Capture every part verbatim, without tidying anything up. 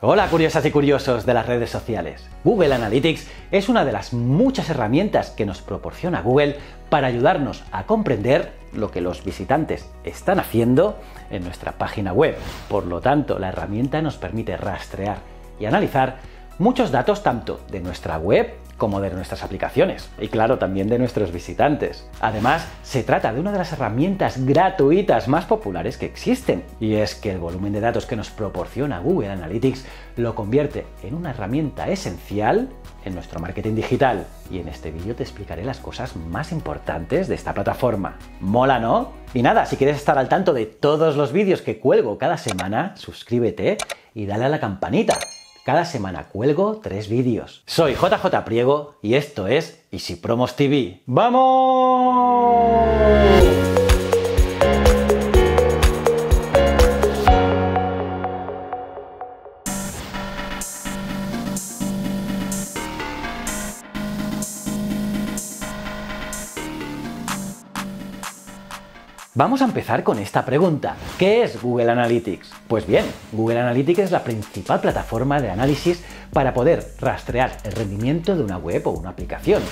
Hola curiosas y curiosos de las redes sociales. Google Analytics es una de las muchas herramientas que nos proporciona Google para ayudarnos a comprender lo que los visitantes están haciendo en nuestra página web. Por lo tanto, la herramienta nos permite rastrear y analizar muchos datos tanto de nuestra web como de nuestras aplicaciones y, claro, también de nuestros visitantes. Además, se trata de una de las herramientas gratuitas más populares que existen, y es que el volumen de datos que nos proporciona Google Analytics lo convierte en una herramienta esencial en nuestro marketing digital. Y en este vídeo te explicaré las cosas más importantes de esta plataforma. ¿Mola, no? Y nada, si quieres estar al tanto de todos los vídeos que cuelgo cada semana, suscríbete y dale a la campanita. Cada semana cuelgo tres vídeos. Soy J J Priego y esto es Easypromos T V. ¡Vamos! Vamos a empezar con esta pregunta. ¿Qué es Google Analytics? Pues bien, Google Analytics es la principal plataforma de análisis para poder rastrear el rendimiento de una web o una aplicación,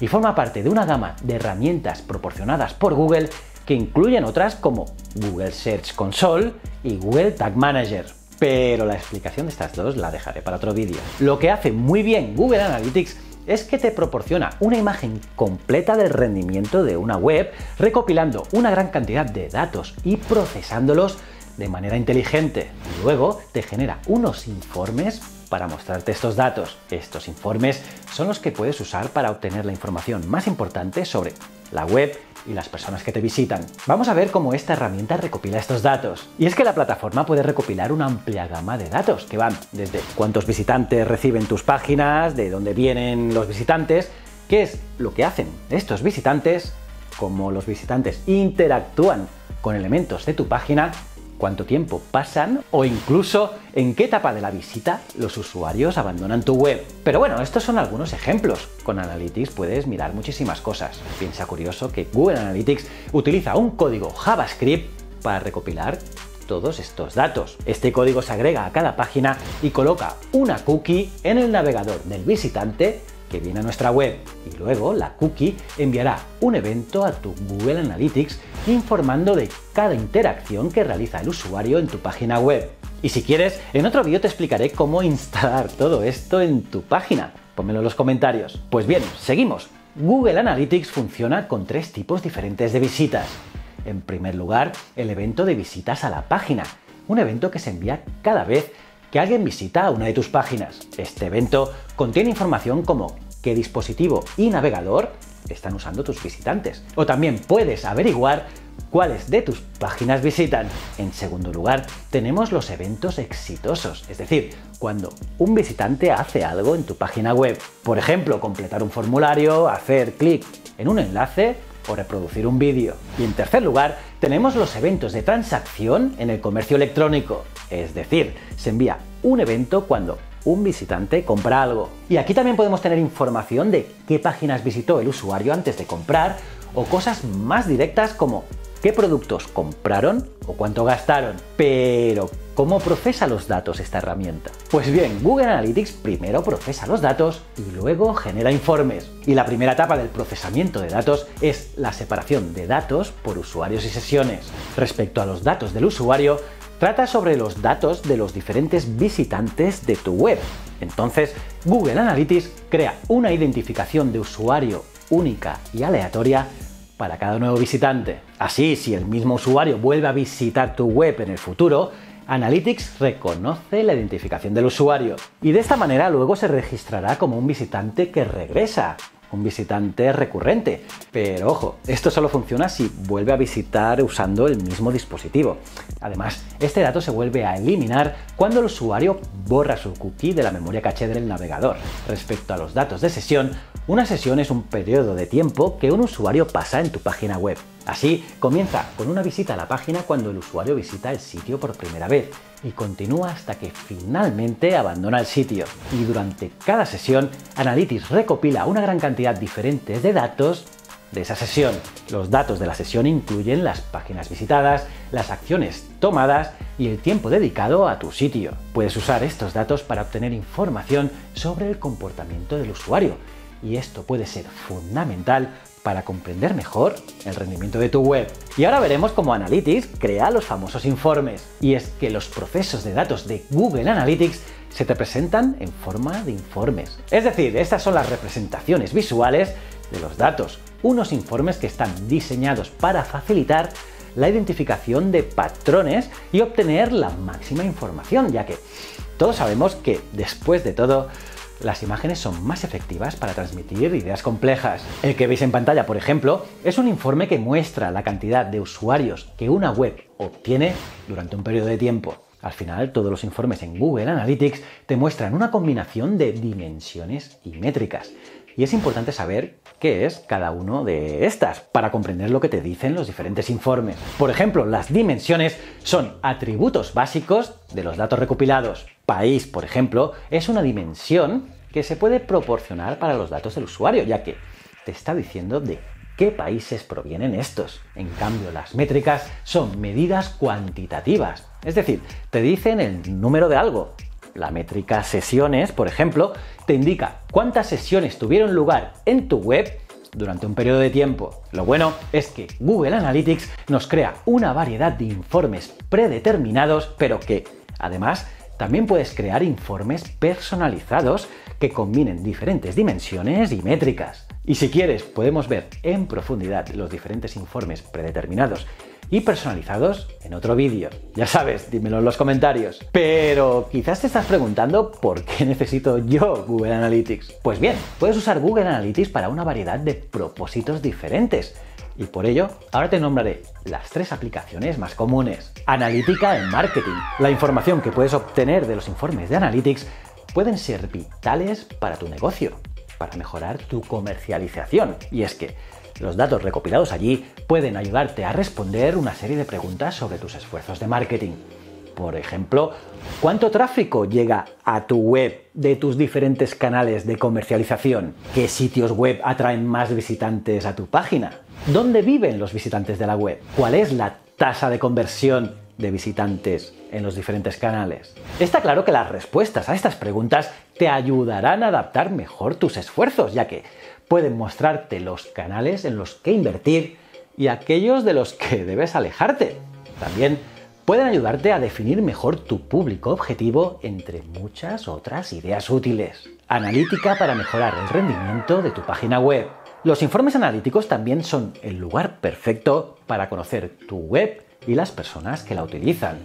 y forma parte de una gama de herramientas proporcionadas por Google que incluyen otras como Google Search Console y Google Tag Manager. Pero la explicación de estas dos la dejaré para otro vídeo. Lo que hace muy bien Google Analytics es que te proporciona una imagen completa del rendimiento de una web, recopilando una gran cantidad de datos y procesándolos de manera inteligente. Luego te genera unos informes para mostrarte estos datos. Estos informes son los que puedes usar para obtener la información más importante sobre la web y las personas que te visitan. Vamos a ver cómo esta herramienta recopila estos datos. Y es que la plataforma puede recopilar una amplia gama de datos que van desde cuántos visitantes reciben tus páginas, de dónde vienen los visitantes, qué es lo que hacen estos visitantes, cómo los visitantes interactúan con elementos de tu página, cuánto tiempo pasan o incluso en qué etapa de la visita los usuarios abandonan tu web. Pero bueno, estos son algunos ejemplos. Con Analytics puedes mirar muchísimas cosas. Piensa curioso que Google Analytics utiliza un código JavaScript para recopilar todos estos datos. Este código se agrega a cada página y coloca una cookie en el navegador del visitante que viene a nuestra web, y luego la cookie enviará un evento a tu Google Analytics informando de cada interacción que realiza el usuario en tu página web. Y si quieres, en otro vídeo te explicaré cómo instalar todo esto en tu página. Pónmelo en los comentarios. Pues bien, seguimos. Google Analytics funciona con tres tipos diferentes de visitas. En primer lugar, el evento de visitas a la página, un evento que se envía cada vez que alguien visita una de tus páginas. Este evento contiene información como qué dispositivo y navegador están usando tus visitantes, o también puedes averiguar cuáles de tus páginas visitan. En segundo lugar, tenemos los eventos exitosos, es decir, cuando un visitante hace algo en tu página web. Por ejemplo, completar un formulario, hacer clic en un enlace o reproducir un vídeo. Y en tercer lugar, tenemos los eventos de transacción en el comercio electrónico, es decir, se envía un evento cuando un visitante compra algo. Y aquí también podemos tener información de qué páginas visitó el usuario antes de comprar, o cosas más directas como qué productos compraron o cuánto gastaron. Pero ¿cómo procesa los datos esta herramienta? Pues bien, Google Analytics primero procesa los datos y luego genera informes. Y la primera etapa del procesamiento de datos es la separación de datos por usuarios y sesiones. Respecto a los datos del usuario, trata sobre los datos de los diferentes visitantes de tu web. Entonces, Google Analytics crea una identificación de usuario única y aleatoria para cada nuevo visitante. Así, si el mismo usuario vuelve a visitar tu web en el futuro, Analytics reconoce la identificación del usuario, y de esta manera luego se registrará como un visitante que regresa, un visitante recurrente. Pero ojo, esto solo funciona si vuelve a visitar usando el mismo dispositivo. Además, este dato se vuelve a eliminar cuando el usuario borra su cookie de la memoria caché del navegador. Respecto a los datos de sesión, una sesión es un periodo de tiempo que un usuario pasa en tu página web. Así, comienza con una visita a la página cuando el usuario visita el sitio por primera vez y continúa hasta que finalmente abandona el sitio. Y durante cada sesión, Analytics recopila una gran cantidad diferente de datos de esa sesión. Los datos de la sesión incluyen las páginas visitadas, las acciones tomadas y el tiempo dedicado a tu sitio. Puedes usar estos datos para obtener información sobre el comportamiento del usuario, y esto puede ser fundamental para comprender mejor el rendimiento de tu web. Y ahora veremos cómo Analytics crea los famosos informes. Y es que los procesos de datos de Google Analytics se te presentan en forma de informes. Es decir, estas son las representaciones visuales de los datos, unos informes que están diseñados para facilitar la identificación de patrones y obtener la máxima información, ya que todos sabemos que, después de todo, las imágenes son más efectivas para transmitir ideas complejas. El que veis en pantalla, por ejemplo, es un informe que muestra la cantidad de usuarios que una web obtiene durante un periodo de tiempo. Al final, todos los informes en Google Analytics te muestran una combinación de dimensiones y métricas. Y es importante saber qué es cada uno de estas para comprender lo que te dicen los diferentes informes. Por ejemplo, las dimensiones son atributos básicos de los datos recopilados. País, por ejemplo, es una dimensión que se puede proporcionar para los datos del usuario, ya que te está diciendo de qué países provienen estos. En cambio, las métricas son medidas cuantitativas, es decir, te dicen el número de algo. La métrica sesiones, por ejemplo, te indica cuántas sesiones tuvieron lugar en tu web durante un periodo de tiempo. Lo bueno es que Google Analytics nos crea una variedad de informes predeterminados, pero que, además, también puedes crear informes personalizados que combinen diferentes dimensiones y métricas. Y si quieres, podemos ver en profundidad los diferentes informes predeterminados y personalizados en otro vídeo. Ya sabes, dímelo en los comentarios. Pero quizás te estás preguntando por qué necesito yo Google Analytics. Pues bien, puedes usar Google Analytics para una variedad de propósitos diferentes. Y por ello, ahora te nombraré las tres aplicaciones más comunes. Analítica en marketing. La información que puedes obtener de los informes de Analytics pueden ser vitales para tu negocio, para mejorar tu comercialización. Y es que los datos recopilados allí pueden ayudarte a responder una serie de preguntas sobre tus esfuerzos de marketing. Por ejemplo, ¿cuánto tráfico llega a tu web de tus diferentes canales de comercialización? ¿Qué sitios web atraen más visitantes a tu página? ¿Dónde viven los visitantes de la web? ¿Cuál es la tasa de conversión de visitantes en los diferentes canales? Está claro que las respuestas a estas preguntas te ayudarán a adaptar mejor tus esfuerzos, ya que pueden mostrarte los canales en los que invertir y aquellos de los que debes alejarte. También pueden ayudarte a definir mejor tu público objetivo, entre muchas otras ideas útiles. Analítica para mejorar el rendimiento de tu página web. Los informes analíticos también son el lugar perfecto para conocer tu web y las personas que la utilizan.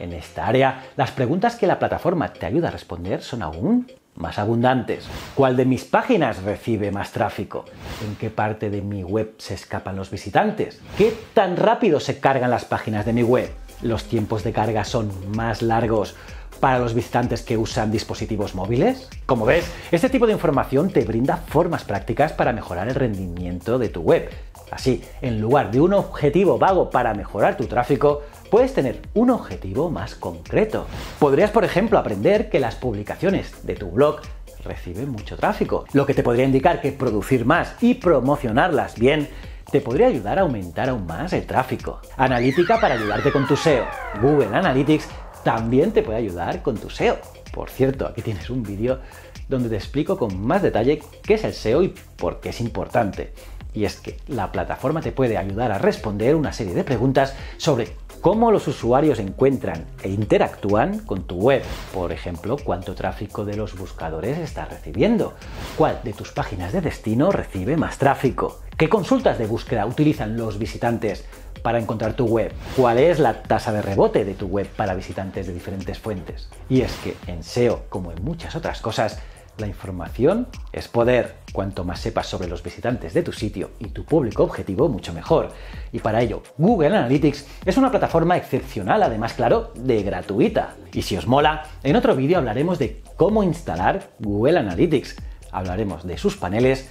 En esta área, las preguntas que la plataforma te ayuda a responder son aún más abundantes. ¿Cuál de mis páginas recibe más tráfico? ¿En qué parte de mi web se escapan los visitantes? ¿Qué tan rápido se cargan las páginas de mi web? ¿Los tiempos de carga son más largos para los visitantes que usan dispositivos móviles? Como ves, este tipo de información te brinda formas prácticas para mejorar el rendimiento de tu web. Así, en lugar de un objetivo vago para mejorar tu tráfico, puedes tener un objetivo más concreto. Podrías, por ejemplo, aprender que las publicaciones de tu blog reciben mucho tráfico, lo que te podría indicar que producir más y promocionarlas bien te podría ayudar a aumentar aún más el tráfico. Analítica para ayudarte con tu S E O. Google Analytics también te puede ayudar con tu S E O. Por cierto, aquí tienes un vídeo donde te explico con más detalle qué es el S E O y por qué es importante. Y es que la plataforma te puede ayudar a responder una serie de preguntas sobre cómo los usuarios encuentran e interactúan con tu web. Por ejemplo, cuánto tráfico de los buscadores estás recibiendo, cuál de tus páginas de destino recibe más tráfico, qué consultas de búsqueda utilizan los visitantes para encontrar tu web, cuál es la tasa de rebote de tu web para visitantes de diferentes fuentes. Y es que en S E O, como en muchas otras cosas, la información es poder. Cuanto más sepas sobre los visitantes de tu sitio y tu público objetivo, mucho mejor. Y para ello, Google Analytics es una plataforma excepcional, además, claro, de gratuita. Y si os mola, en otro vídeo hablaremos de cómo instalar Google Analytics. Hablaremos de sus paneles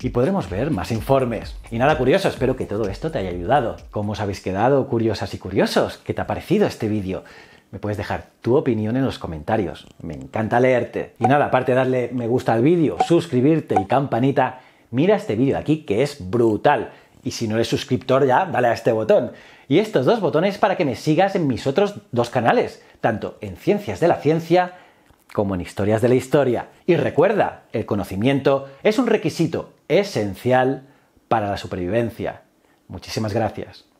y podremos ver más informes. Y nada, curioso, espero que todo esto te haya ayudado. ¿Cómo os habéis quedado, curiosas y curiosos? ¿Qué te ha parecido este vídeo? Me puedes dejar tu opinión en los comentarios. Me encanta leerte. Y nada, aparte de darle me gusta al vídeo, suscribirte y campanita, mira este vídeo de aquí que es brutal. Y si no eres suscriptor ya, dale a este botón. Y estos dos botones para que me sigas en mis otros dos canales, tanto en Ciencias de la Ciencia como en Historias de la Historia. Y recuerda, el conocimiento es un requisito esencial para la supervivencia. Muchísimas gracias.